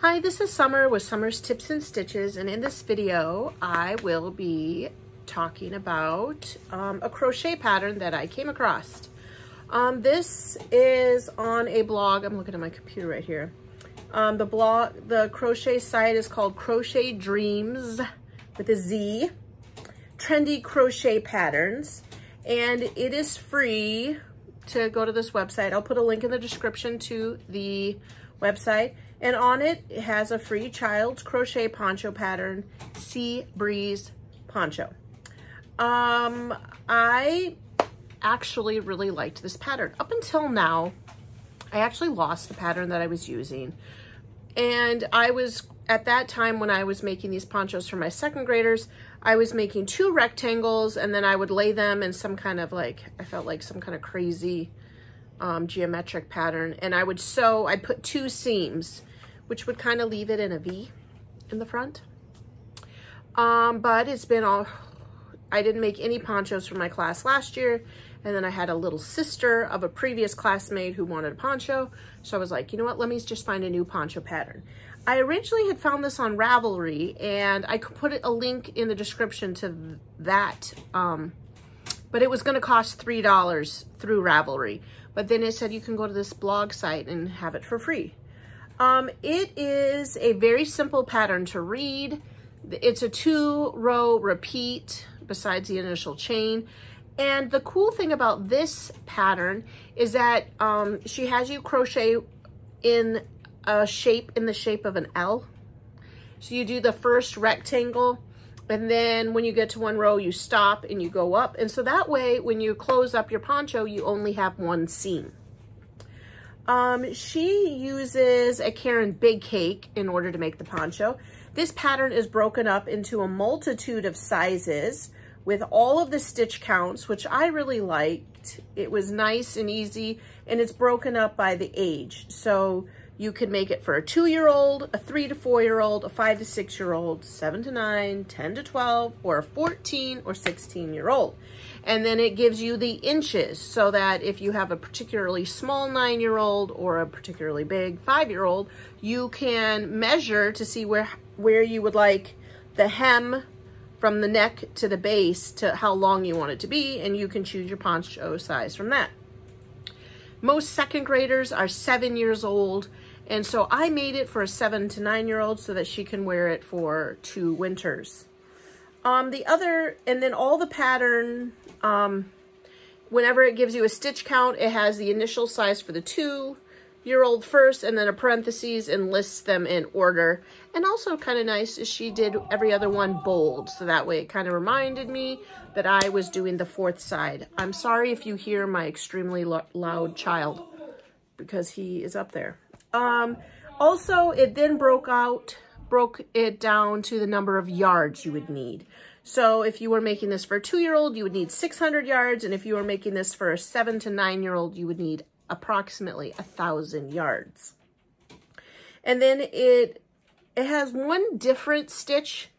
Hi, this is Summer with Summer's Tips and Stitches, and in this video I will be talking about a crochet pattern that I came across. This is on a blog. I'm looking at my computer right here. The crochet site is called Crochet Dreams with a Z, trendy crochet patterns, and it is free to go to this website. I'll put a link in the description to the website, and on it, it has a free child's crochet poncho pattern, Sea Breeze Poncho. I actually really liked this pattern. Up until now, I actually lost the pattern that I was using. And I was, at that time when I was making these ponchos for my second graders, I was making two rectangles, and then I would lay them in some kind of like, I felt like some kind of crazy geometric pattern, and I would sew, I put two seams, which would kind of leave it in a V in the front. But it's been all, I didn't make any ponchos for my class last year, and then I had a little sister of a previous classmate who wanted a poncho, so I was like, you know what, let me just find a new poncho pattern. I originally had found this on Ravelry, and I could put a link in the description to that, but it was gonna cost $3 through Ravelry. But then it said you can go to this blog site and have it for free. It is a very simple pattern to read. It's a 2-row repeat besides the initial chain. And the cool thing about this pattern is that she has you crochet in a shape, in the shape of an L. So you do the first rectangle, and then when you get to one row, you stop and you go up. And so that way, when you close up your poncho, you only have one seam. She uses a Caron Big Cake in order to make the poncho. This pattern is broken up into a multitude of sizes with all of the stitch counts, which I really liked. It was nice and easy, and it's broken up by the age. So you can make it for a 2-year-old, a 3- to 4-year-old, a 5- to 6-year-old, 7- to 9, 10- to 12, or a 14 or 16-year-old. And then it gives you the inches so that if you have a particularly small 9-year-old or a particularly big 5-year-old, you can measure to see where you would like the hem from the neck to the base to how long you want it to be, and you can choose your poncho size from that. Most second graders are 7 years old, and so I made it for a 7- to 9-year-old so that she can wear it for 2 winters. And then all the pattern, whenever it gives you a stitch count, it has the initial size for the 2-year-old first, and then a parentheses and lists them in order. And also kind of nice is she did every other one bold, so that way it kind of reminded me that I was doing the 4th side. I'm sorry if you hear my extremely loud child, because he is up there. Also, it then broke it down to the number of yards you would need. So if you were making this for a 2-year-old, you would need 600 yards, and if you were making this for a 7- to 9-year-old, you would need approximately 1,000 yards. And then it has one different stitch.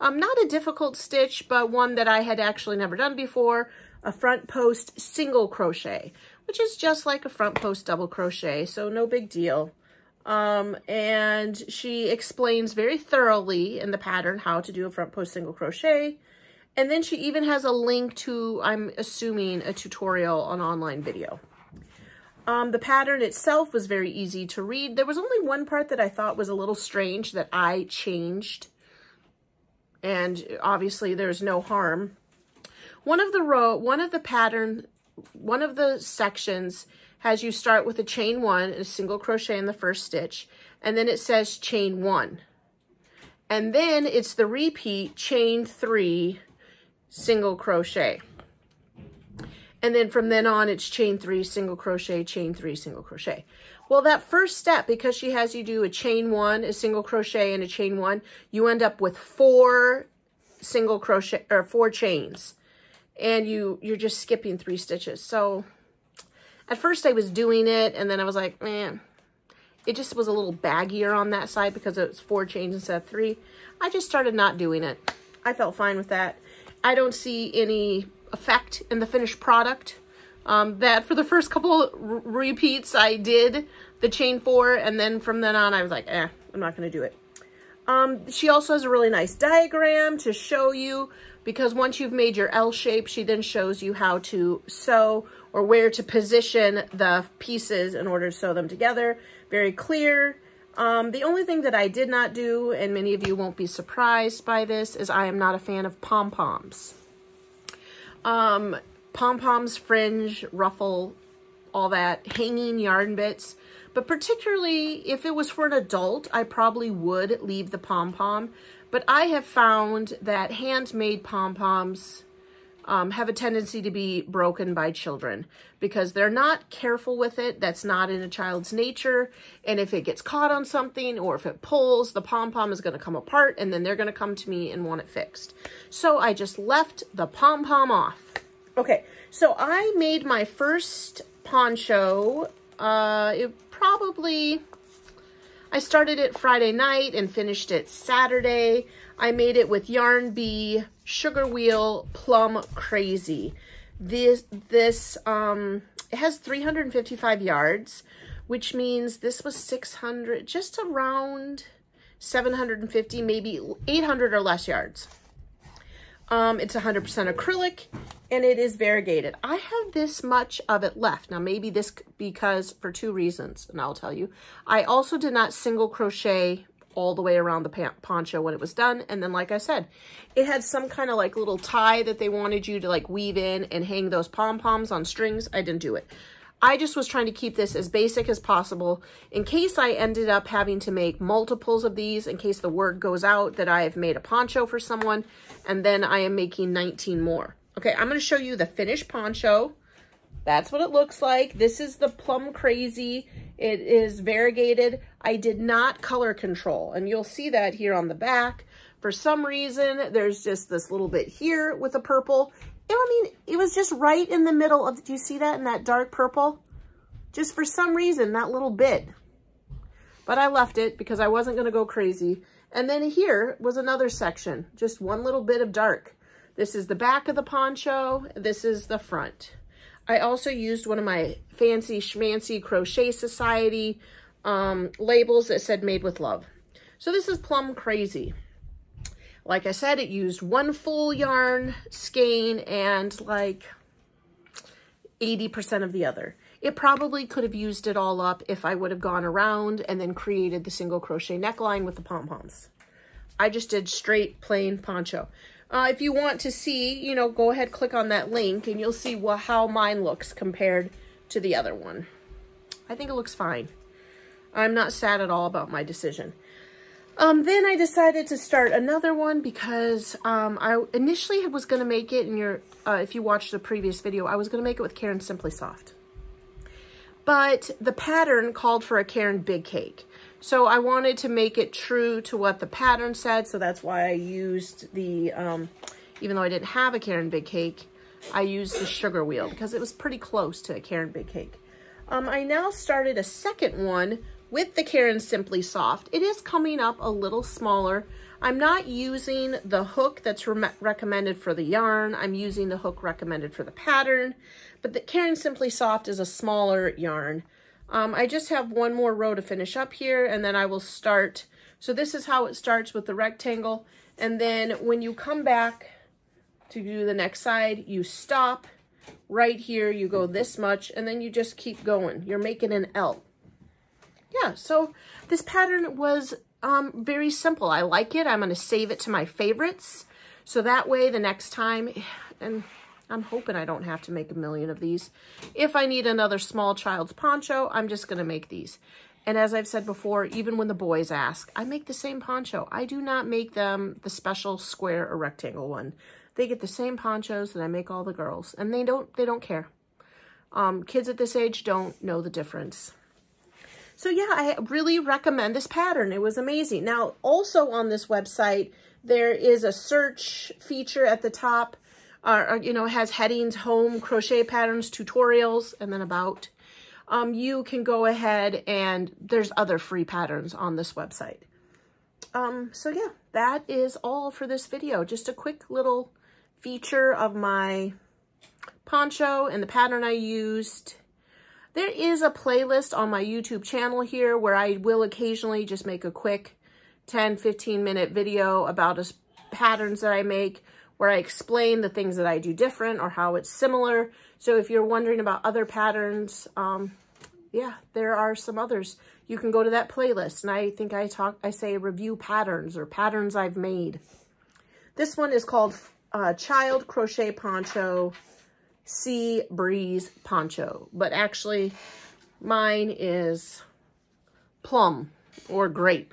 Not a difficult stitch, but one that I had actually never done before, a front post single crochet, which is just like a front post double crochet, so no big deal. And she explains very thoroughly in the pattern how to do a front post single crochet. And then she even has a link to, I'm assuming, a tutorial on online video. The pattern itself was very easy to read. There was only one part that I thought was a little strange that I changed, and obviously there's no harm. One of the sections has you start with a chain 1 and a single crochet in the first stitch, and then it says chain 1. And then it's the repeat chain 3 single crochet. And then from then on, it's chain 3, single crochet, chain 3, single crochet. Well, that first step, because she has you do a chain 1, a single crochet, and a chain 1, you end up with 4 single crochet, or 4 chains. And you're just skipping 3 stitches. So at first I was doing it, and then I was like, man, it just was a little baggier on that side because it was 4 chains instead of 3. I just started not doing it. I felt fine with that. I don't see any effect in the finished product. That for the first couple repeats I did the chain 4, and then from then on I was like, eh, I'm not going to do it. She also has a really nice diagram to show you, because once you've made your L shape, she then shows you how to sew or where to position the pieces in order to sew them together. Very clear. The only thing that I did not do, and many of you won't be surprised by this, is I am not a fan of pom-poms. Pom-poms, fringe, ruffle, all that, hanging yarn bits. But particularly if it was for an adult, I probably would leave the pom-pom. But I have found that handmade pom-poms have a tendency to be broken by children because they're not careful with it. That's not in a child's nature. And if it gets caught on something or if it pulls, the pom-pom is going to come apart and then they're going to come to me and want it fixed. So I just left the pom-pom off. Okay, so I made my first poncho. I started it Friday night and finished it Saturday. I made it with Yarn Bee Sugar Wheel Plum Crazy. It has 355 yards, which means this was 600, just around 750, maybe 800 or less yards. It's 100% acrylic and it is variegated. I have this much of it left. Now maybe this, because for two reasons, and I'll tell you, I also did not single crochet all the way around the poncho when it was done. And then, like I said, it had some kind of like little tie that they wanted you to like weave in and hang those pom-poms on strings. I didn't do it. I just was trying to keep this as basic as possible in case I ended up having to make multiples of these, in case the word goes out that I have made a poncho for someone, and then I am making 19 more. Okay, I'm going to show you the finished poncho. That's what it looks like. This is the Plum Crazy. It is variegated. I did not color control, and you'll see that here on the back. For some reason, there's just this little bit here with a purple. I mean, it was just right in the middle of, do you see that in that dark purple? Just for some reason, that little bit. But I left it because I wasn't going to go crazy. And then here was another section, just one little bit of dark. This is the back of the poncho. This is the front. I also used one of my fancy schmancy Crochet Society labels that said made with love. So this is Plum Crazy. Like I said, it used one full yarn skein and like 80% of the other. It probably could have used it all up if I would have gone around and then created the single crochet neckline with the pom-poms. I just did straight plain poncho. If you want to see, you know, go ahead, click on that link and you'll see how mine looks compared to the other one. I think it looks fine. I'm not sad at all about my decision. Then I decided to start another one because I initially was going to make it in your, if you watched the previous video, I was going to make it with Caron Simply Soft. But the pattern called for a Caron Big Cake. So I wanted to make it true to what the pattern said. So that's why I used the, even though I didn't have a Caron Big Cake, I used the sugar wheel because it was pretty close to a Caron Big Cake. I now started a second one with the Caron Simply Soft. It is coming up a little smaller. I'm not using the hook that's recommended for the yarn. I'm using the hook recommended for the pattern, but the Caron Simply Soft is a smaller yarn. I just have one more row to finish up here and then I will start. So this is how it starts with the rectangle. And then when you come back to do the next side, you stop right here, you go this much, and then you just keep going. You're making an L. Yeah, so this pattern was very simple. I like it. I'm going to save it to my favorites. So that way the next time, and I'm hoping I don't have to make a million of these. If I need another small child's poncho, I'm just going to make these. And as I've said before, even when the boys ask, I make the same poncho. I do not make them the special square or rectangle one. They get the same ponchos that I make all the girls. And they don't care. Kids at this age don't know the difference. So yeah, I really recommend this pattern. It was amazing. Now, also on this website, there is a search feature at the top, you know, has headings, home, crochet patterns, tutorials, and then about. You can go ahead and there's other free patterns on this website. So yeah, that is all for this video. Just a quick little feature of my poncho and the pattern I used. There is a playlist on my YouTube channel here where I will occasionally just make a quick 10-15 minute video about patterns that I make, where I explain the things that I do different or how it's similar. So if you're wondering about other patterns, yeah, there are some others. You can go to that playlist, and I think I say review patterns or patterns I've made. This one is called Child Crochet Poncho, Sea Breeze Poncho, but actually mine is plum or grape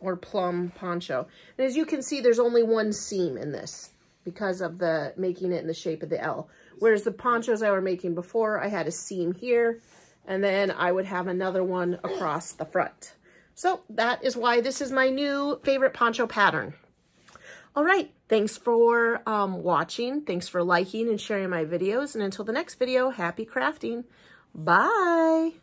or plum poncho. And as you can see, there's only one seam in this because of the making it in the shape of the L. Whereas the ponchos I were making before, I had a seam here, and then I would have another one across the front. So that is why this is my new favorite poncho pattern. All right, thanks for watching. Thanks for liking and sharing my videos. And until the next video, happy crafting. Bye.